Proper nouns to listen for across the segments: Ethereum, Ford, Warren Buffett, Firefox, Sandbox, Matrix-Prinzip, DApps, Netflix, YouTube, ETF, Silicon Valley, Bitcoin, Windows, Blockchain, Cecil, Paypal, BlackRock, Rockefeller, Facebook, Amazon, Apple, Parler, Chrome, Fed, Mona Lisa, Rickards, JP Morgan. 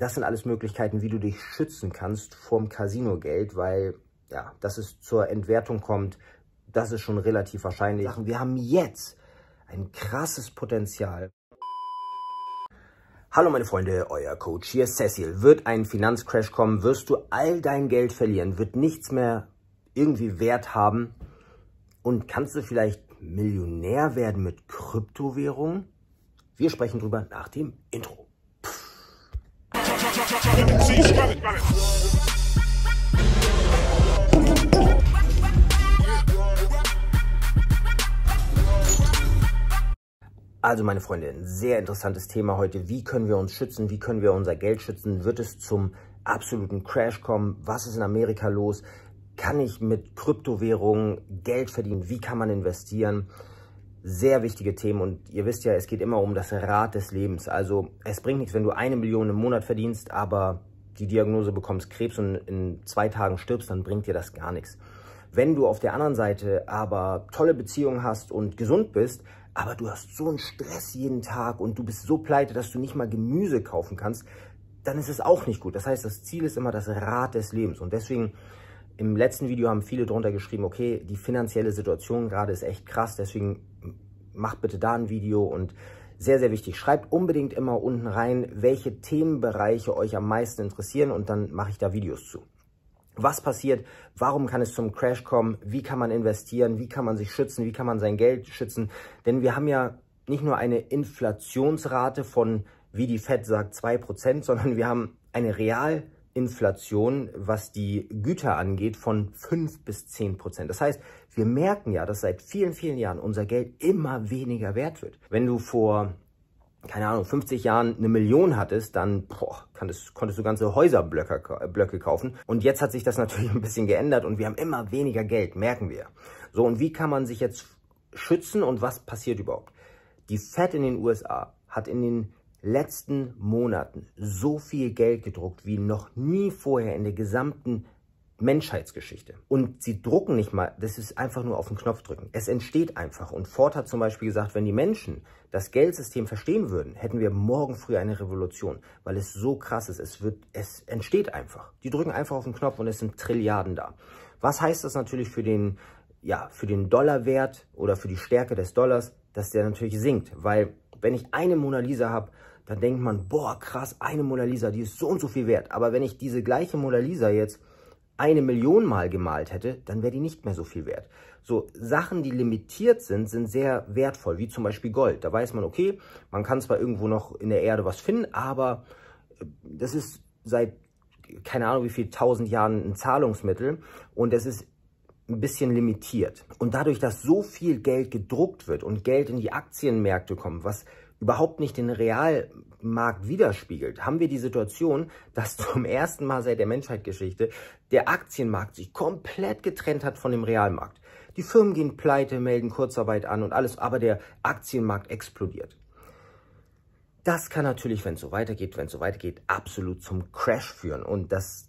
Das sind alles Möglichkeiten, wie du dich schützen kannst vorm Casino-Geld, weil ja, dass es zur Entwertung kommt, das ist schon relativ wahrscheinlich. Wir haben jetzt ein krasses Potenzial. Hallo meine Freunde, euer Coach hier, Cecil. Wird ein Finanzcrash kommen, wirst du all dein Geld verlieren, wird nichts mehr irgendwie Wert haben und kannst du vielleicht Millionär werden mit Kryptowährungen? Wir sprechen drüber nach dem Intro. Also meine Freunde, ein sehr interessantes Thema heute. Wie können wir uns schützen? Wie können wir unser Geld schützen? Wird es zum absoluten Crash kommen? Was ist in Amerika los? Kann ich mit Kryptowährungen Geld verdienen? Wie kann man investieren? Sehr wichtige Themen und ihr wisst ja, es geht immer um das Rad des Lebens. Also es bringt nichts, wenn du 1 Million im Monat verdienst, aber die Diagnose bekommst Krebs und in 2 Tagen stirbst, dann bringt dir das gar nichts. Wenn du auf der anderen Seite aber tolle Beziehungen hast und gesund bist, aber du hast so einen Stress jeden Tag und du bist so pleite, dass du nicht mal Gemüse kaufen kannst, dann ist es auch nicht gut. Das heißt, das Ziel ist immer das Rad des Lebens. Und deswegen, im letzten Video haben viele drunter geschrieben, okay, die finanzielle Situation gerade ist echt krass, deswegen macht bitte da ein Video. Und sehr, sehr wichtig, schreibt unbedingt immer unten rein, welche Themenbereiche euch am meisten interessieren und dann mache ich da Videos zu. Was passiert? Warum kann es zum Crash kommen? Wie kann man investieren? Wie kann man sich schützen? Wie kann man sein Geld schützen? Denn wir haben ja nicht nur eine Inflationsrate von, wie die Fed sagt, 2%, sondern wir haben eine Realinflation, was die Güter angeht, von 5 bis 10%. Das heißt, wir merken ja, dass seit vielen, vielen Jahren unser Geld immer weniger wert wird. Wenn du vor, keine Ahnung, 50 Jahren 1 Million hattest, dann konntest du ganze Häuserblöcke kaufen. Und jetzt hat sich das natürlich ein bisschen geändert und wir haben immer weniger Geld, merken wir. So, und wie kann man sich jetzt schützen und was passiert überhaupt? Die Fed in den USA hat in den letzten Monaten so viel Geld gedruckt wie noch nie vorher in der gesamten Menschheitsgeschichte. Und sie drucken nicht mal, das ist einfach nur auf den Knopf drücken. Es entsteht einfach. Und Ford hat zum Beispiel gesagt, wenn die Menschen das Geldsystem verstehen würden, hätten wir morgen früh eine Revolution, weil es so krass ist. Es entsteht einfach. Die drücken einfach auf den Knopf und es sind Trilliarden da. Was heißt das natürlich für den Dollarwert oder für die Stärke des Dollars, dass der natürlich sinkt? Weil wenn ich eine Mona Lisa habe, dann denkt man, boah, krass, eine Mona Lisa, die ist so und so viel wert. Aber wenn ich diese gleiche Mona Lisa jetzt 1 Million Mal gemalt hätte, dann wäre die nicht mehr so viel wert. So, Sachen, die limitiert sind, sind sehr wertvoll, wie zum Beispiel Gold. Da weiß man, okay, man kann zwar irgendwo noch in der Erde was finden, aber das ist seit, keine Ahnung wie viel, 1000 Jahren ein Zahlungsmittel und es ist ein bisschen limitiert. Und dadurch, dass so viel Geld gedruckt wird und Geld in die Aktienmärkte kommt, was überhaupt nicht den Realmarkt widerspiegelt, haben wir die Situation, dass zum ersten Mal seit der Menschheitsgeschichte der Aktienmarkt sich komplett getrennt hat von dem Realmarkt. Die Firmen gehen pleite, melden Kurzarbeit an und alles, aber der Aktienmarkt explodiert. Das kann natürlich, wenn es so weitergeht, absolut zum Crash führen und dass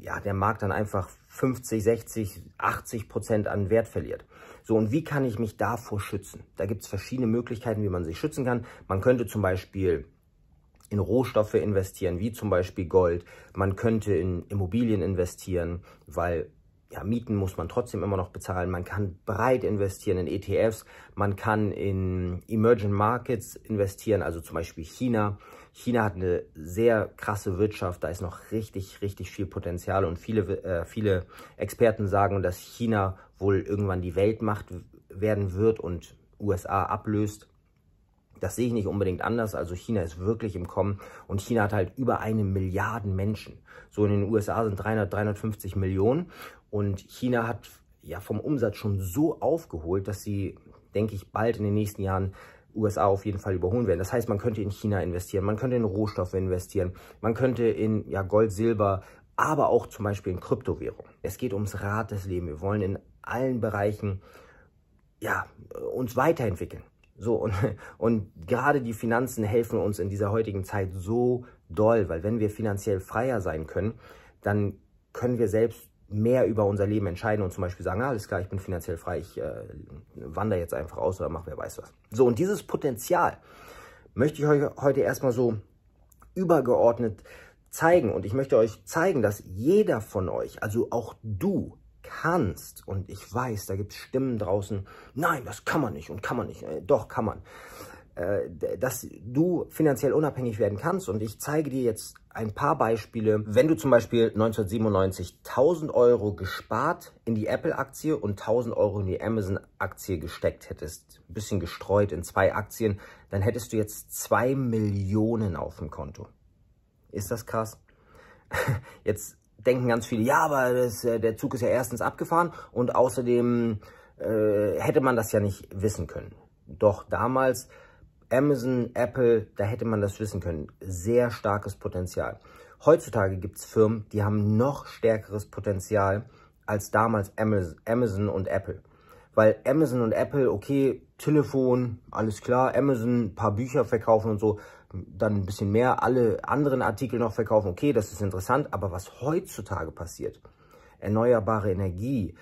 ja, der Markt dann einfach 50, 60, 80% an Wert verliert. So, und wie kann ich mich davor schützen? Da gibt es verschiedene Möglichkeiten, wie man sich schützen kann. Man könnte zum Beispiel in Rohstoffe investieren, wie zum Beispiel Gold. Man könnte in Immobilien investieren, weil ja, Mieten muss man trotzdem immer noch bezahlen. Man kann breit investieren in ETFs. Man kann in Emerging Markets investieren, also zum Beispiel China. China hat eine sehr krasse Wirtschaft. Da ist noch richtig, richtig viel Potenzial. Und viele Experten sagen, dass China wohl irgendwann die Weltmacht werden wird und USA ablöst. Das sehe ich nicht unbedingt anders. Also China ist wirklich im Kommen und China hat halt über 1 Milliarde Menschen. So in den USA sind 300, 350 Millionen. Und China hat ja vom Umsatz schon so aufgeholt, dass sie, denke ich, bald in den nächsten Jahren USA auf jeden Fall überholen werden. Das heißt, man könnte in China investieren, man könnte in Rohstoffe investieren, man könnte in ja, Gold, Silber, aber auch zum Beispiel in Kryptowährung. Es geht ums Rad des Lebens. Wir wollen in allen Bereichen ja, uns weiterentwickeln. So, und gerade die Finanzen helfen uns in dieser heutigen Zeit so doll, weil wenn wir finanziell freier sein können, dann können wir selbst mehr über unser Leben entscheiden und zum Beispiel sagen, alles klar, ich bin finanziell frei, ich wandere jetzt einfach aus oder mache wer weiß was. So, und dieses Potenzial möchte ich euch heute erstmal so übergeordnet zeigen. Und ich möchte euch zeigen, dass jeder von euch, also auch du, kannst. Und ich weiß, da gibt es Stimmen draußen, nein, das kann man nicht und kann man nicht. Doch, kann man. Dass du finanziell unabhängig werden kannst. Und ich zeige dir jetzt ein paar Beispiele. Wenn du zum Beispiel 1997 1.000 € gespart in die Apple-Aktie und 1.000 € in die Amazon-Aktie gesteckt hättest, ein bisschen gestreut in zwei Aktien, dann hättest du jetzt 2 Millionen auf dem Konto. Ist das krass? Jetzt denken ganz viele, ja, aber der Zug ist ja erstens abgefahren und außerdem hätte man das ja nicht wissen können. Doch damals Amazon, Apple, da hätte man das wissen können. Sehr starkes Potenzial. Heutzutage gibt es Firmen, die haben noch stärkeres Potenzial als damals Amazon und Apple. Weil Amazon und Apple, okay, Telefon, alles klar, Amazon, ein paar Bücher verkaufen und so, dann ein bisschen mehr, alle anderen Artikel noch verkaufen, okay, das ist interessant. Aber was heutzutage passiert, erneuerbare Energie,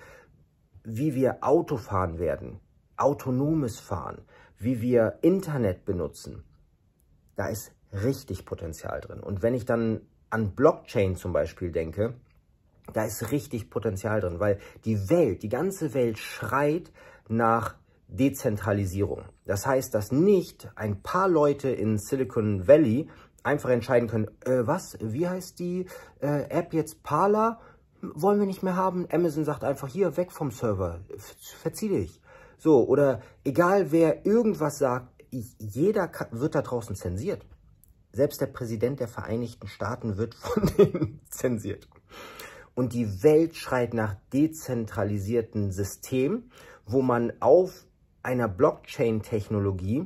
wie wir Auto fahren werden, autonomes Fahren, wie wir Internet benutzen, da ist richtig Potenzial drin. Und wenn ich dann an Blockchain zum Beispiel denke, da ist richtig Potenzial drin, weil die Welt, die ganze Welt schreit nach Dezentralisierung. Das heißt, dass nicht ein paar Leute in Silicon Valley einfach entscheiden können, wie heißt die App jetzt, Parler? Wollen wir nicht mehr haben. Amazon sagt einfach, hier, weg vom Server, verzieh dich. So, oder egal wer irgendwas sagt, jeder wird da draußen zensiert. Selbst der Präsident der Vereinigten Staaten wird von denen zensiert. Und die Welt schreit nach dezentralisierten Systemen, wo man auf einer Blockchain-Technologie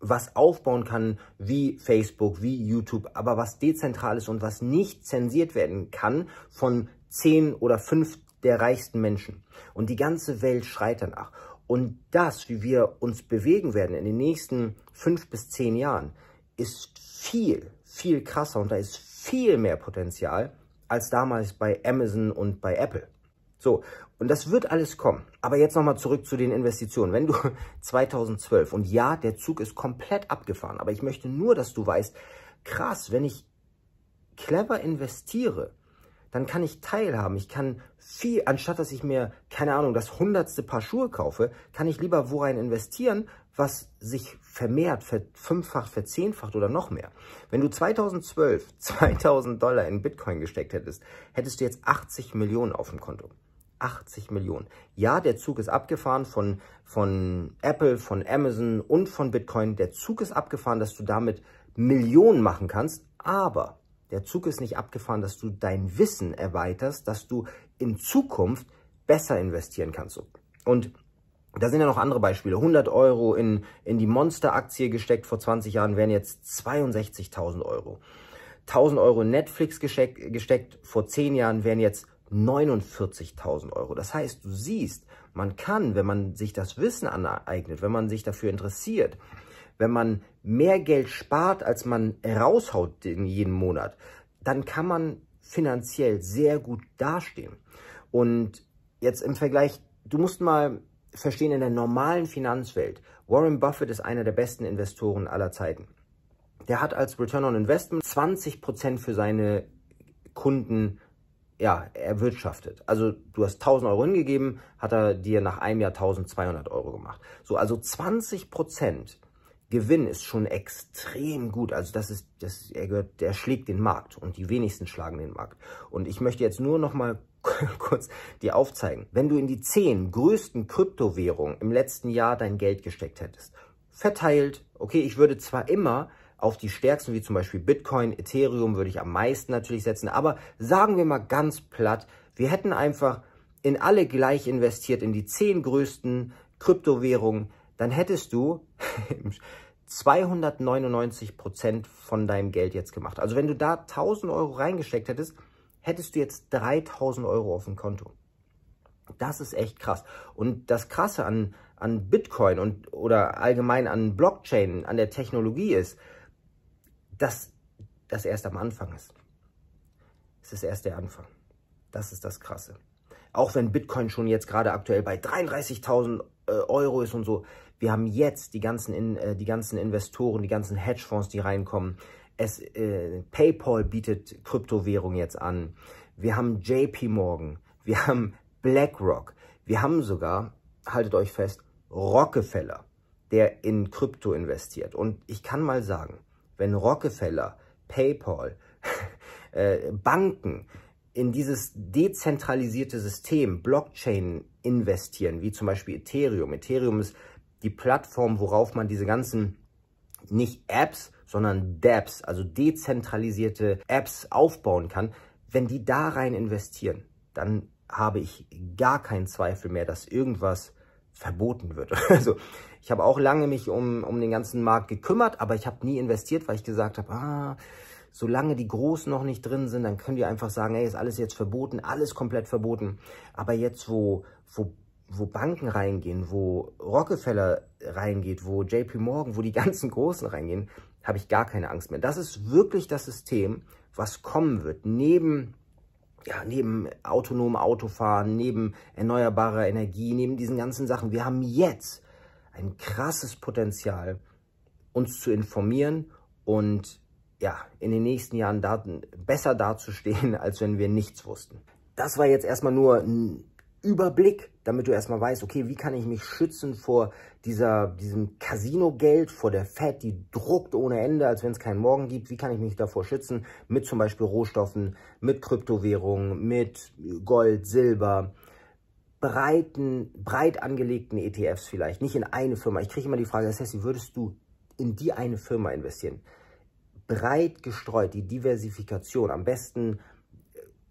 was aufbauen kann, wie Facebook, wie YouTube, aber was dezentral ist und was nicht zensiert werden kann von 10 oder 5 der reichsten Menschen. Und die ganze Welt schreit danach. Und das, wie wir uns bewegen werden in den nächsten 5 bis 10 Jahren, ist viel, viel krasser und da ist viel mehr Potenzial als damals bei Amazon und bei Apple. So, und das wird alles kommen. Aber jetzt nochmal zurück zu den Investitionen. Wenn du 2012, und ja, der Zug ist komplett abgefahren, aber ich möchte nur, dass du weißt, krass, wenn ich clever investiere, dann kann ich teilhaben. Ich kann viel, anstatt dass ich mir, keine Ahnung, das 100. Paar Schuhe kaufe, kann ich lieber worein investieren, was sich vermehrt, verfünffacht, verzehnfacht oder noch mehr. Wenn du 2012 $2.000 in Bitcoin gesteckt hättest, hättest du jetzt 80 Millionen auf dem Konto. 80 Millionen. Ja, der Zug ist abgefahren von Apple, von Amazon und von Bitcoin. Der Zug ist abgefahren, dass du damit Millionen machen kannst, aber der Zug ist nicht abgefahren, dass du dein Wissen erweiterst, dass du in Zukunft besser investieren kannst. Und da sind ja noch andere Beispiele. 100 € in die Monster-Aktie gesteckt vor 20 Jahren wären jetzt 62.000 €. 1.000 € in Netflix gesteckt vor 10 Jahren wären jetzt 49.000 €. Das heißt, du siehst, man kann, wenn man sich das Wissen aneignet, wenn man sich dafür interessiert, wenn man mehr Geld spart, als man raushaut in jedem Monat, dann kann man finanziell sehr gut dastehen. Und jetzt im Vergleich, du musst mal verstehen, in der normalen Finanzwelt, Warren Buffett ist einer der besten Investoren aller Zeiten. Der hat als Return on Investment 20% für seine Kunden, ja, erwirtschaftet. Also du hast 1.000 € hingegeben, hat er dir nach einem Jahr 1.200 € gemacht. So, also 20% Gewinn ist schon extrem gut. Also er schlägt den Markt und die wenigsten schlagen den Markt. Und ich möchte jetzt nur noch mal kurz dir aufzeigen. Wenn du in die 10 größten Kryptowährungen im letzten Jahr dein Geld gesteckt hättest, verteilt, okay, ich würde zwar immer auf die stärksten, wie zum Beispiel Bitcoin, Ethereum würde ich am meisten natürlich setzen, aber sagen wir mal ganz platt, wir hätten einfach in alle gleich investiert, in die 10 größten Kryptowährungen, dann hättest du 299% von deinem Geld jetzt gemacht. Also wenn du da 1.000 € reingesteckt hättest, hättest du jetzt 3.000 € auf dem Konto. Das ist echt krass. Und das Krasse an Bitcoin oder allgemein an Blockchain, an der Technologie ist, dass das erst am Anfang ist. Es ist erst der Anfang. Das ist das Krasse. Auch wenn Bitcoin schon jetzt gerade aktuell bei 33.000 € ist und so, wir haben jetzt die ganzen Investoren, die ganzen Hedgefonds, die reinkommen. PayPal bietet Kryptowährung jetzt an. Wir haben JP Morgan, wir haben BlackRock, wir haben sogar, haltet euch fest, Rockefeller, der in Krypto investiert. Und ich kann mal sagen, wenn Rockefeller, PayPal, Banken in dieses dezentralisierte System Blockchain investieren, wie zum Beispiel Ethereum. Ethereum ist die Plattform, worauf man diese ganzen, nicht Apps, sondern DApps, also dezentralisierte Apps aufbauen kann. Wenn die da rein investieren, dann habe ich gar keinen Zweifel mehr, dass irgendwas verboten wird. Also ich habe auch lange mich um den ganzen Markt gekümmert, aber ich habe nie investiert, weil ich gesagt habe, solange die Großen noch nicht drin sind, dann können die einfach sagen, ey, ist alles jetzt verboten, alles komplett verboten. Aber jetzt, wo Banken reingehen, wo Rockefeller reingeht, wo JP Morgan, wo die ganzen Großen reingehen, habe ich gar keine Angst mehr. Das ist wirklich das System, was kommen wird. Neben autonomem Autofahren, neben erneuerbarer Energie, neben diesen ganzen Sachen. Wir haben jetzt ein krasses Potenzial, uns zu informieren und ja, in den nächsten Jahren besser dazustehen, als wenn wir nichts wussten. Das war jetzt erstmal nur ein Überblick, damit du erstmal weißt, okay, wie kann ich mich schützen vor diesem Casino-Geld, vor der Fed, die druckt ohne Ende, als wenn es keinen Morgen gibt. Wie kann ich mich davor schützen? Mit zum Beispiel Rohstoffen, mit Kryptowährungen, mit Gold, Silber, breit angelegten ETFs vielleicht, nicht in eine Firma. Ich kriege immer die Frage, Cecil, würdest du in die eine Firma investieren? Breit gestreut, die Diversifikation, am besten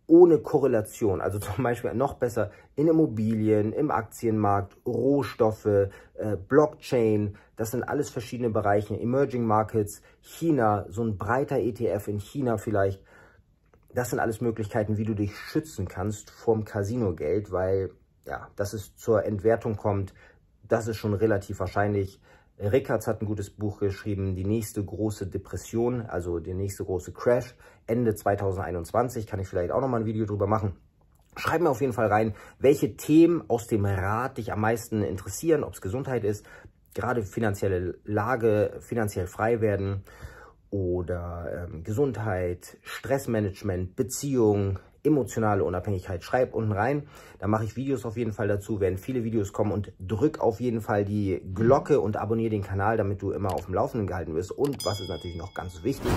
ohne Korrelation, also zum Beispiel noch besser in Immobilien, im Aktienmarkt, Rohstoffe, Blockchain, das sind alles verschiedene Bereiche, Emerging Markets, China, so ein breiter ETF in China vielleicht, das sind alles Möglichkeiten, wie du dich schützen kannst vorm Casino-Geld, weil, ja, dass es zur Entwertung kommt, das ist schon relativ wahrscheinlich. Rickards hat ein gutes Buch geschrieben, die nächste große Depression, also der nächste große Crash, Ende 2021, kann ich vielleicht auch nochmal ein Video drüber machen. Schreib mir auf jeden Fall rein, welche Themen aus dem Rat dich am meisten interessieren, ob es Gesundheit ist, gerade finanzielle Lage, finanziell frei werden oder Gesundheit, Stressmanagement, Beziehung, emotionale Unabhängigkeit. Schreib unten rein, da mache ich Videos auf jeden Fall dazu, werden viele Videos kommen und drück auf jeden Fall die Glocke und abonniere den Kanal, damit du immer auf dem Laufenden gehalten wirst. Und was ist natürlich noch ganz wichtig,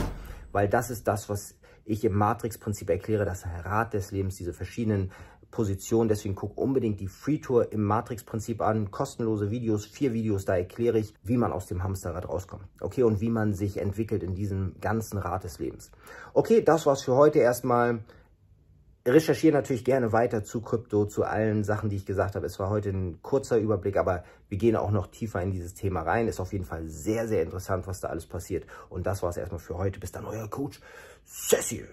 weil das ist das, was ich im Matrix-Prinzip erkläre, das Rad des Lebens, diese verschiedenen Positionen. Deswegen guck unbedingt die Free-Tour im Matrix-Prinzip an, kostenlose Videos, 4 Videos, da erkläre ich, wie man aus dem Hamsterrad rauskommt. Okay, und wie man sich entwickelt in diesem ganzen Rad des Lebens. Okay, das war's für heute erstmal. Recherchiere natürlich gerne weiter zu Krypto, zu allen Sachen, die ich gesagt habe. Es war heute ein kurzer Überblick, aber wir gehen auch noch tiefer in dieses Thema rein. Ist auf jeden Fall sehr, sehr interessant, was da alles passiert. Und das war es erstmal für heute. Bis dann, euer Coach Cecil.